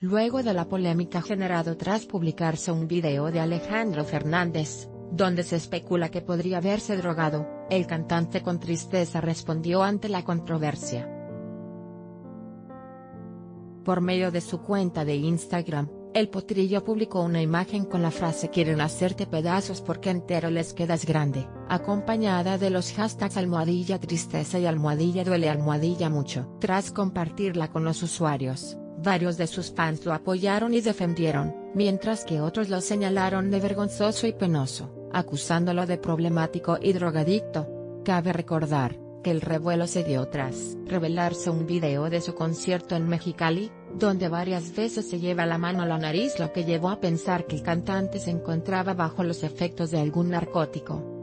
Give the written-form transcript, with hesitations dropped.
luego de la polémica generada tras publicarse un video de Alejandro Fernández, donde se especula que podría haberse drogado, el cantante con tristeza respondió ante la controversia. Por medio de su cuenta de Instagram, El Potrillo publicó una imagen con la frase "Quieren hacerte pedazos porque entero les quedas grande", acompañada de los hashtags #tristeza y #duele #mucho. Tras compartirla con los usuarios, varios de sus fans lo apoyaron y defendieron, mientras que otros lo señalaron de vergonzoso y penoso, acusándolo de problemático y drogadicto. Cabe recordar que el revuelo se dio tras revelarse un video de su concierto en Mexicali, donde varias veces se lleva la mano a la nariz, lo que llevó a pensar que el cantante se encontraba bajo los efectos de algún narcótico.